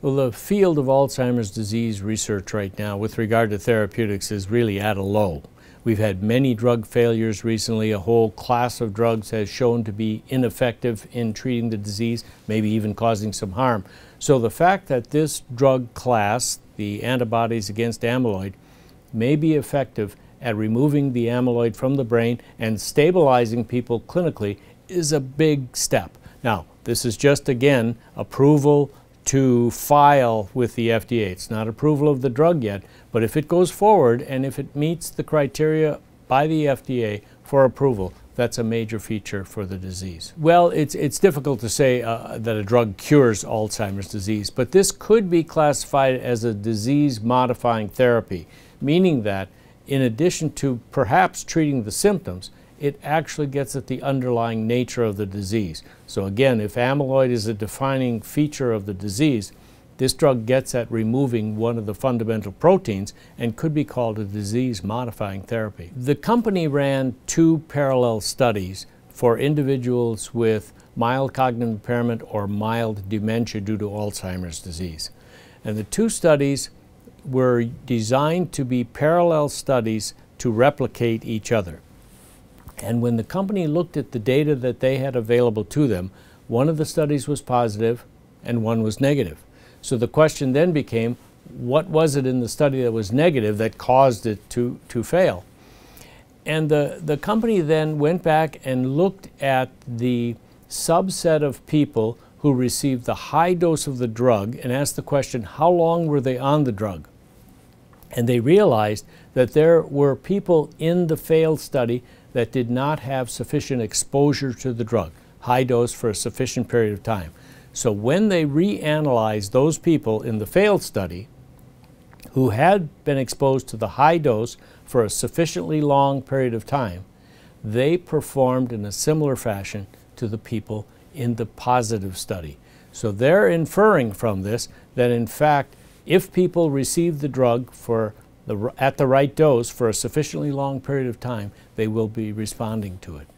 Well, the field of Alzheimer's disease research right now with regard to therapeutics is really at a low. We've had many drug failures recently. A whole class of drugs has shown to be ineffective in treating the disease, maybe even causing some harm. So the fact that this drug class, the antibodies against amyloid, may be effective at removing the amyloid from the brain and stabilizing people clinically is a big step. Now, this is just, again, approval to file with the FDA. It's not approval of the drug yet, but if it goes forward and if it meets the criteria by the FDA for approval, that's a major feature for the disease. Well, it's difficult to say that a drug cures Alzheimer's disease, but this could be classified as a disease-modifying therapy, meaning that in addition to perhaps treating the symptoms, it actually gets at the underlying nature of the disease. So again, if amyloid is a defining feature of the disease, this drug gets at removing one of the fundamental proteins and could be called a disease-modifying therapy. The company ran two parallel studies for individuals with mild cognitive impairment or mild dementia due to Alzheimer's disease. And the two studies were designed to be parallel studies to replicate each other. And when the company looked at the data that they had available to them, one of the studies was positive and one was negative. So the question then became, what was it in the study that was negative that caused it to fail? And the company then went back and looked at the subset of people who received the high dose of the drug and asked the question, how long were they on the drug? And they realized that there were people in the failed study that did not have sufficient exposure to the drug, high dose for a sufficient period of time. So when they reanalyzed those people in the failed study who had been exposed to the high dose for a sufficiently long period of time, they performed in a similar fashion to the people in the positive study. So they're inferring from this that in fact, if people receive the drug at the right dose for a sufficiently long period of time, they will be responding to it.